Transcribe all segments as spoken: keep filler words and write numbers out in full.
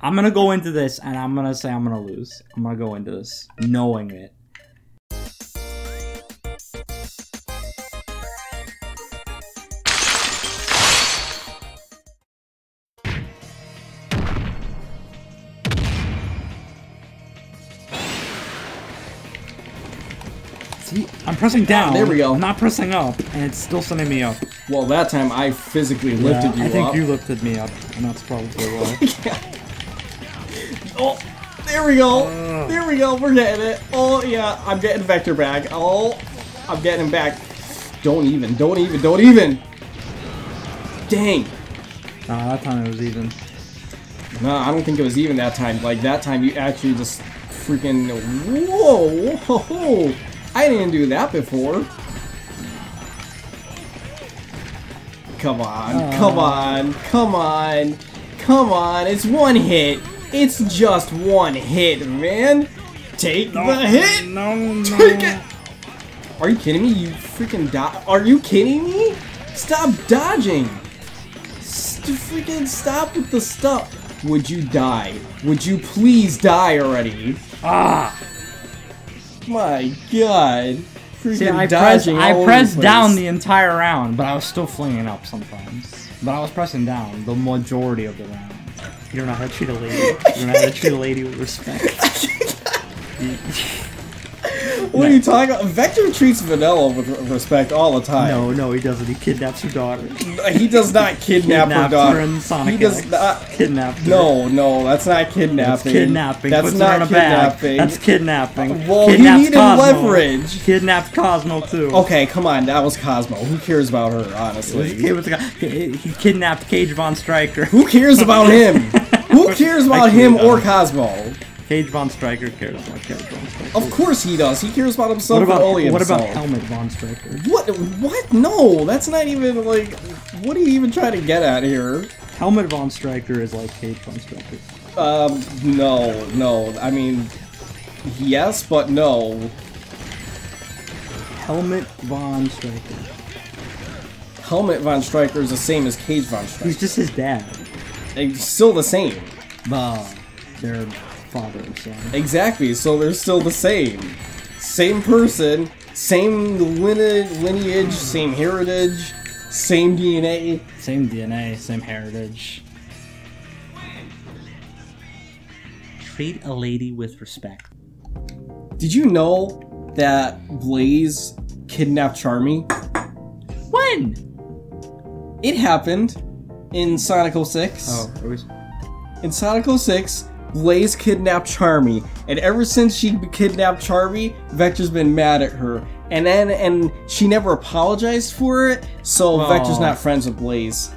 I'm gonna go into this and I'm gonna say I'm gonna lose. I'm gonna go into this knowing it. See, I'm pressing down. There we go. I'm not pressing up, and it's still sending me up. Well, that time I physically yeah, lifted you up. I think up. you lifted me up, and that's probably why. Yeah. Oh, there we go. Uh. There we go. We're getting it. Oh, yeah. I'm getting Vector back. Oh, I'm getting him back. Don't even. Don't even. Don't even. Dang. Nah, that time it was even. No, nah, I don't think it was even that time. Like, that time you actually just freaking... Whoa. Whoa. I didn't do that before. Come on, uh. come on, come on, come on. It's one hit. It's just one hit, man. Take no, the hit. No, no. Take it. Are you kidding me? You freaking dodge. Are you kidding me? Stop dodging. St freaking stop with the stuff. Would you die? Would you please die already? Ah. My God! Freaking See, I dodging pressed, all I pressed the down the entire round, but I was still flinging up sometimes. But I was pressing down the majority of the round. You don't know how to treat a lady. You don't know how to treat a lady with respect. What are you talking about? Vector treats Vanilla with respect all the time. No, no, he doesn't. He kidnaps her daughter. He does not kidnap her daughter. Her in Sonic he does X. not kidnap her. No, no, that's not kidnapping. That's kidnapping. That's Puts not kidnapping. That's kidnapping. Well, he needed leverage. Kidnapped Cosmo too. Okay, come on, that was Cosmo. Who cares about her, honestly? It was, it was, he kidnapped Cage Von Stryker. Who cares about him? Who cares about him or Cosmo? Cage Von Stryker cares about Cage Von Stryker. Of course he does. He cares about himself and only himself. What about Helmet Von Stryker? What? What? No, that's not even like. What are you even trying to get at here? Helmet Von Stryker is like Cage Von Stryker. Um, no, no. I mean, yes, but no. Helmet Von Stryker. Helmet Von Stryker is the same as Cage Von Stryker. He's just his dad. It's still the same. Nah, they're. Father and son. Exactly, so they're still the same. Same person, same lineage, same heritage, same D N A. Same D N A, same heritage. Treat a lady with respect. Did you know that Blaze kidnapped Charmy? When? It happened in Sonic oh six. Oh, are we... In Sonic oh six, Blaze kidnapped Charmy, and ever since she kidnapped Charmy, Vector's been mad at her. And then, and she never apologized for it, so oh. Vector's not friends with Blaze.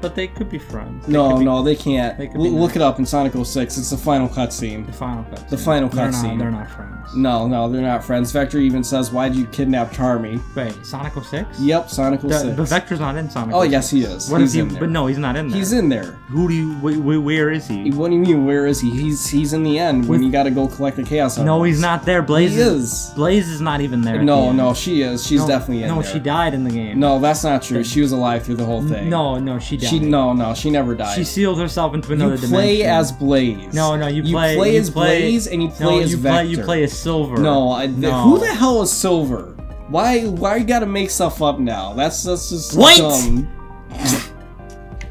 But they could be friends. They no, be, no, they can't. They look it up in Sonic oh six. It's the final cutscene. The final cutscene. The final cutscene. They're not friends. No, no, they're not friends. Vector even says, "Why'd you kidnap Charmy?" Wait, Sonic oh six? Yep, Sonic oh six. But Vector's not in Sonic. Oh, yes, he is. What he's is he? In there. But no, he's not in there. He's in there. Who do you? Wh wh where is he? What do you mean? Where is he? He's he's in the end when With, you got to go collect the Chaos. No, items. He's not there. Blaze he is. is. Blaze is not even there. No, the no, she is. She's no, definitely in no, there. No, she died in the game. No, that's not true. The, she was alive through the whole thing. No, no, she died. She, no, no, she never died. She sealed herself into another dimension. You play dimension. as Blaze. No, no, you play, you play you as play, Blaze and you play no, as you Vector. Play, you play as Silver. No, I, no, who the hell is Silver? Why, why you gotta make stuff up now? That's, that's just dumb.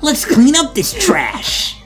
Let's clean up this trash.